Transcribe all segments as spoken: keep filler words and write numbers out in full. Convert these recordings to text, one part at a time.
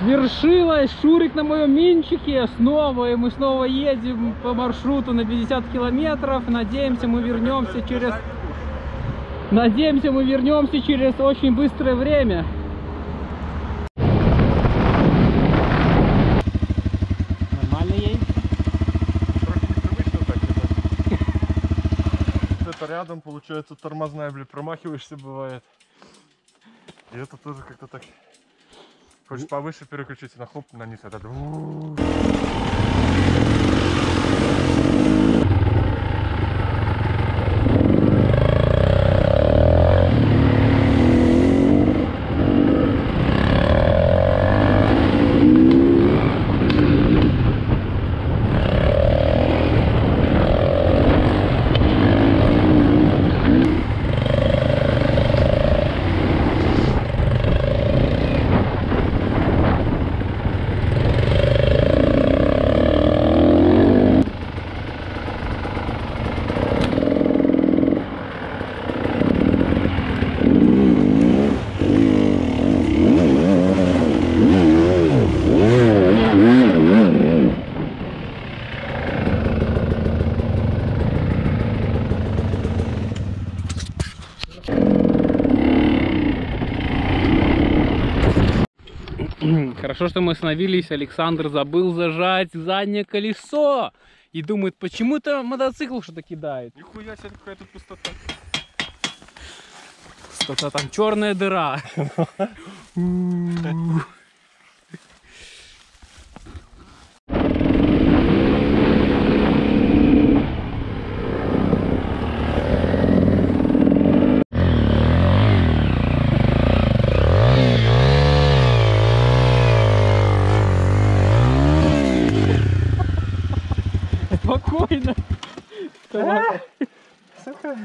Свершилось! Шурик на моем минчике снова, и мы снова едем по маршруту на пятьдесят километров. Надеемся, мы вернемся через... Надеемся, мы вернемся через очень быстрое время. Нормально едем? Это рядом, получается, тормозная, блин, промахиваешься, бывает. И это тоже как-то так... Хочешь повыше переключить, на хлоп, на низ. А тогда... Хорошо, что мы остановились. Александр забыл зажать заднее колесо и думает, почему-то мотоцикл что-то кидает. Нихуя себе, какая-то пустота. Что-то там черная дыра. Спокойно. Сука.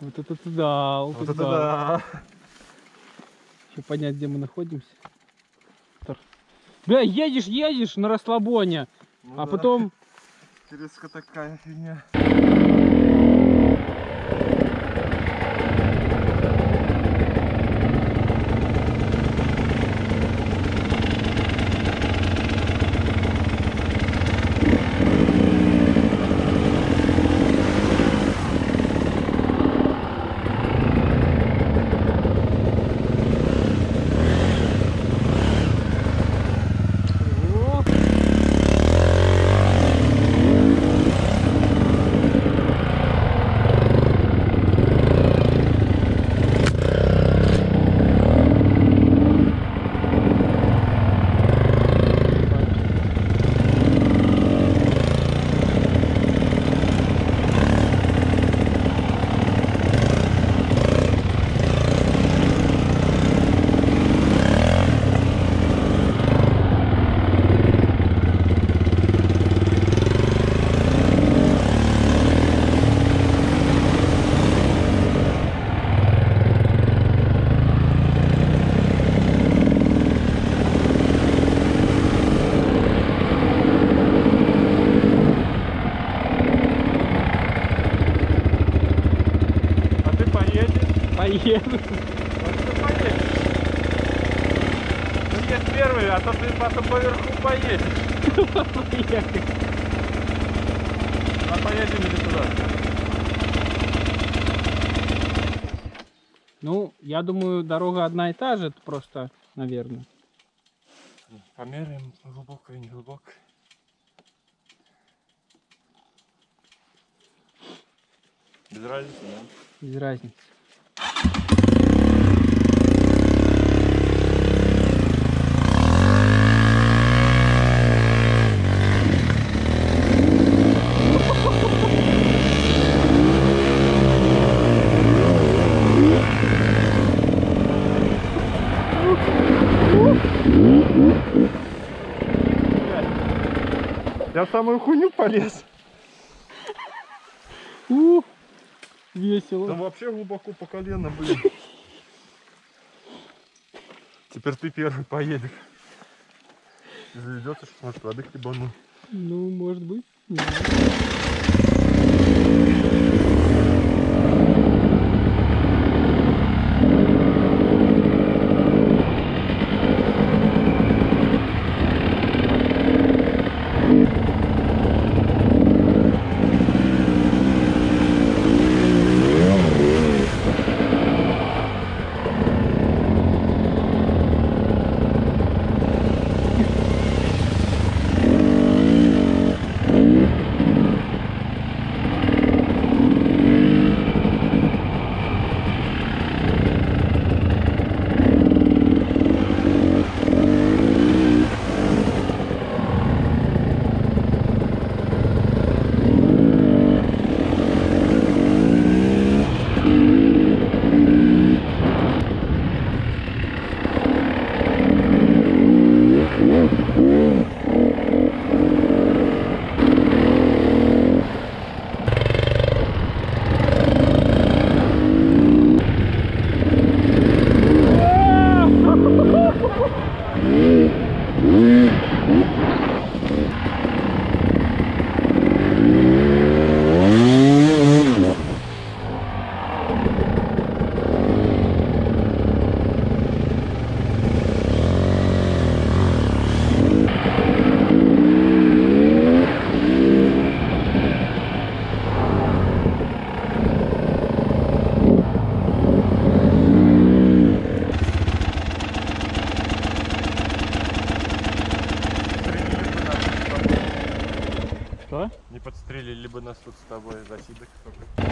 Вот это ты дал. Вот это да. Еще понять, где мы находимся. Бля, едешь, едешь на расслабоне. А потом... Интересно, такая фигня. Поеду. Вот ты поедешь. Ну нет, первый, а то ты потом поверху поедешь. А поедем или туда? Ну, я думаю, дорога одна и та же, просто, наверное. Померяем, глубоко и не глубоко. Без разницы, да? Без разницы. Я в самую хуйню полез. У, весело. Там вообще глубоко по колено, блин. Теперь ты первый поедешь. Заведется, что может воды хлебану. Ну, может быть. Что? Не подстрелили бы нас тут с тобой из засидок только.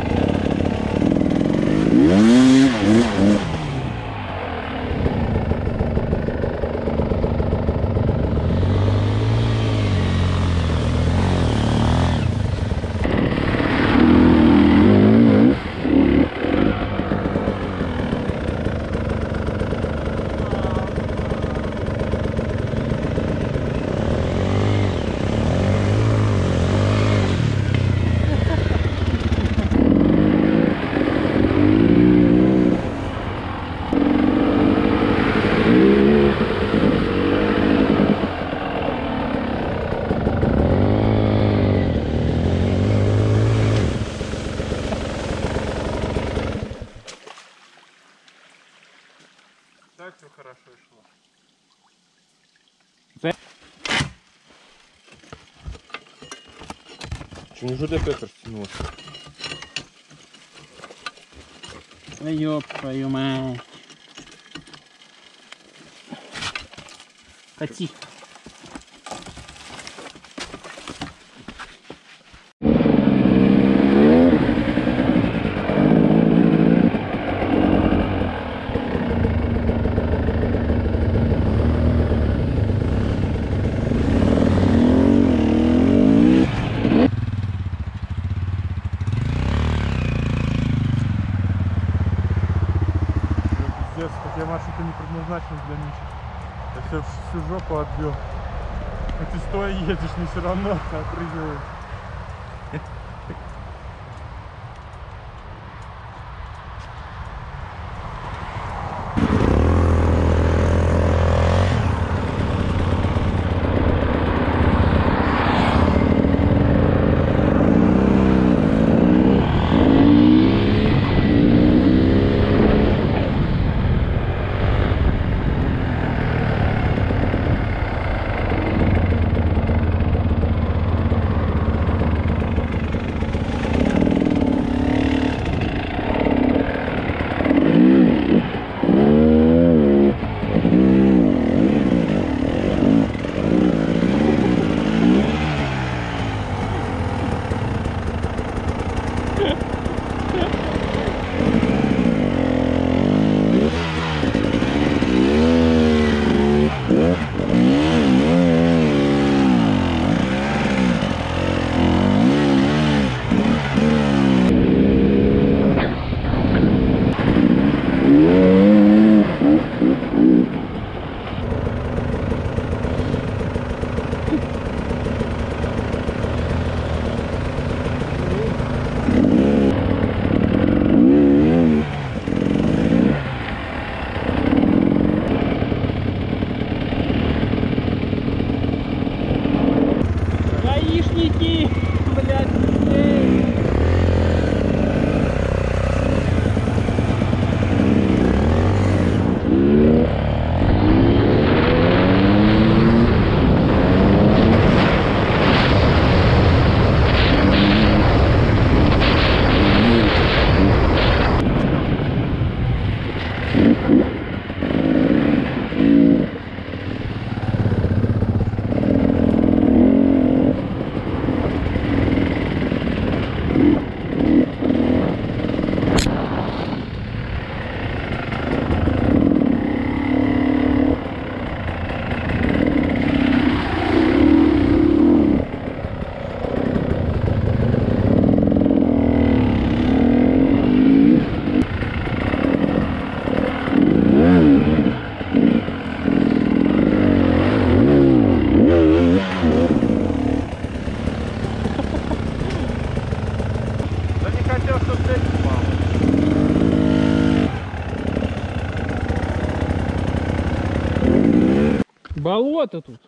Неужели Петр стянулся? Ёб твою мать. Кати. Всю жопу отбил. А ты стоя едешь, не все равно отрыгиваешь. Болото тут.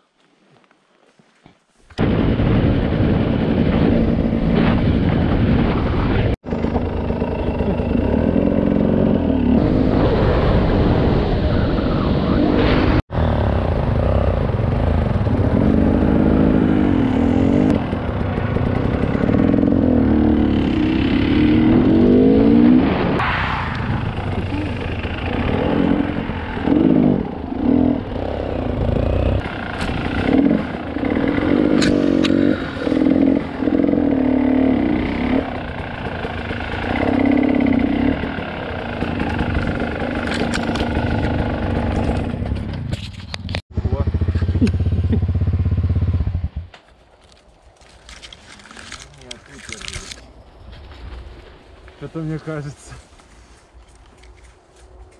Это мне кажется.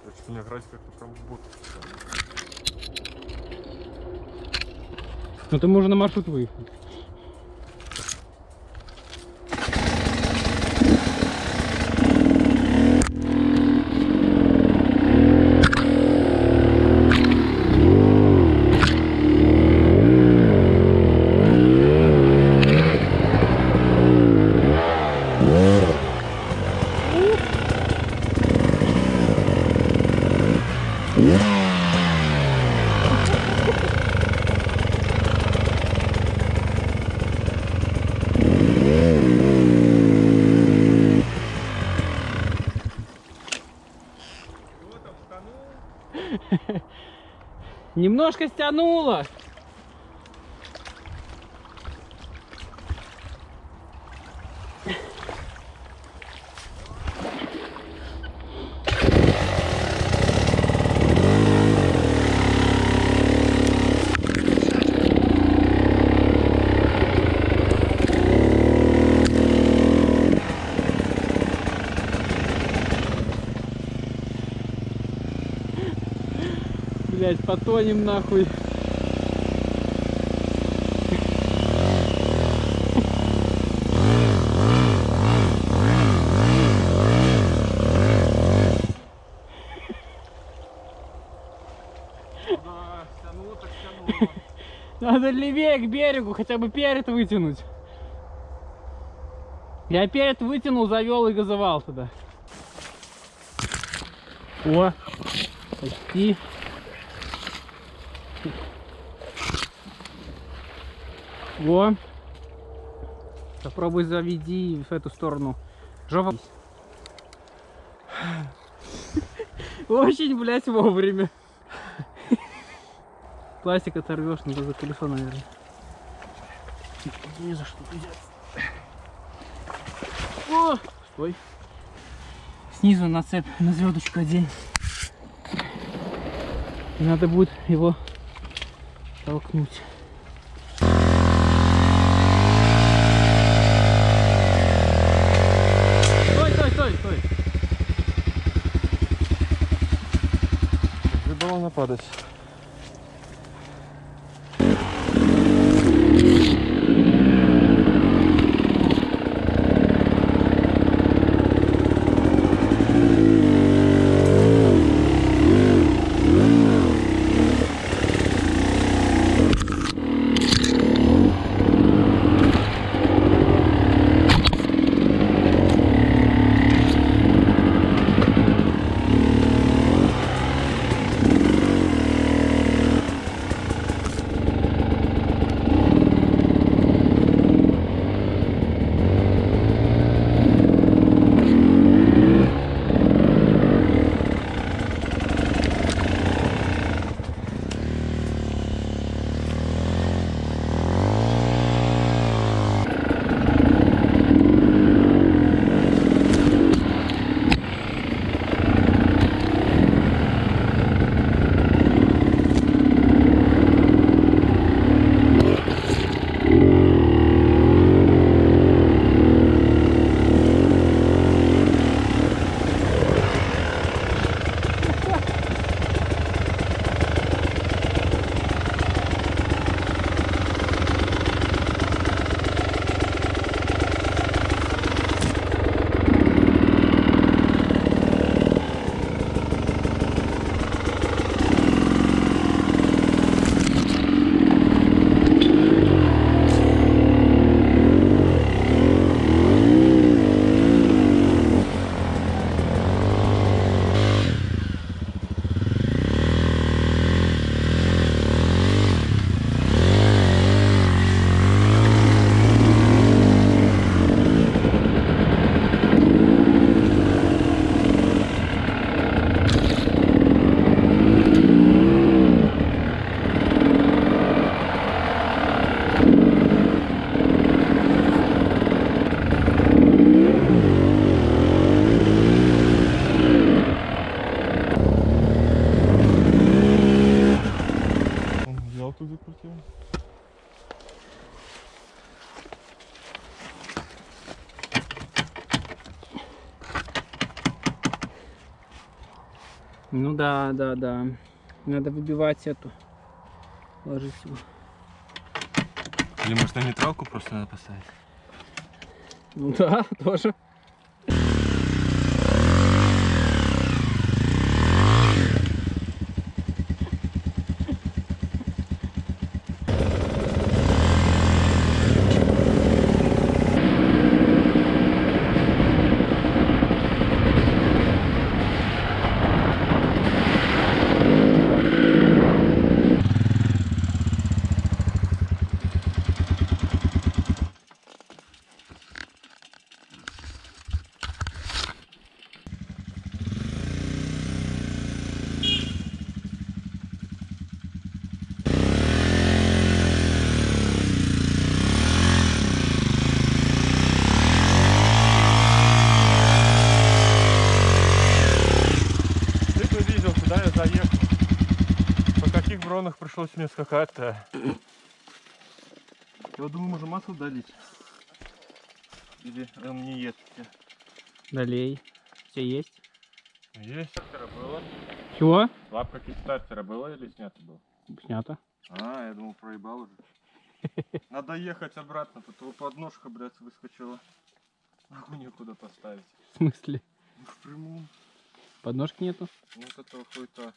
Хочется мне играть как-то прям в бот. Ну ты можешь на маршрут выехать. Немножко стянуло. Блять, потонем нахуй. Да, стянуло, так стянуло. Надо левее к берегу, хотя бы перед вытянуть. Я перед вытянул, завел и газовал туда. О, почти. Во. Попробуй заведи в эту сторону. Жопа. Очень, блядь, вовремя. Пластик оторвешь, надо за колесо, наверное. Не за что придется. О! Стой. Снизу на цепь, на звездочку одень. Надо будет его толкнуть. Стой, стой, стой, стой. Забыл нападать. Ну да, да, да. Надо выбивать эту. Ложить его. Или может на нейтралку просто надо поставить? Ну да, тоже. Пришлось мне скакать-то. Я вот думаю, можем масло долить. Или он не ест. Долей. Все есть? Есть. Было. Чего? Лапка кикстартера была или снято было? Снято. А, я думал, проебал уже. Надо ехать обратно, потому что подножка, блядь, выскочила. Могу некуда поставить. В смысле? Ну, в прямом. Подножки нету? Вот этого хуй-то.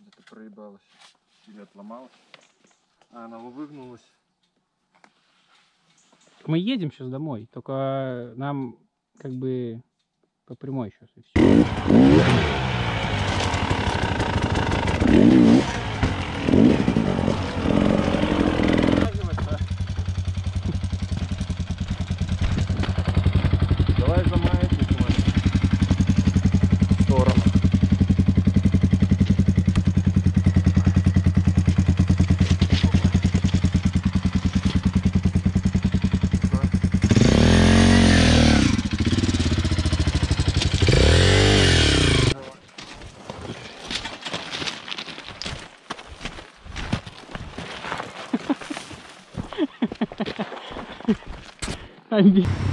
Где-то проебалась или отломалась. А она выгнулась. Мы едем сейчас домой, только нам как бы по прямой сейчас и все. Давай замай. I'm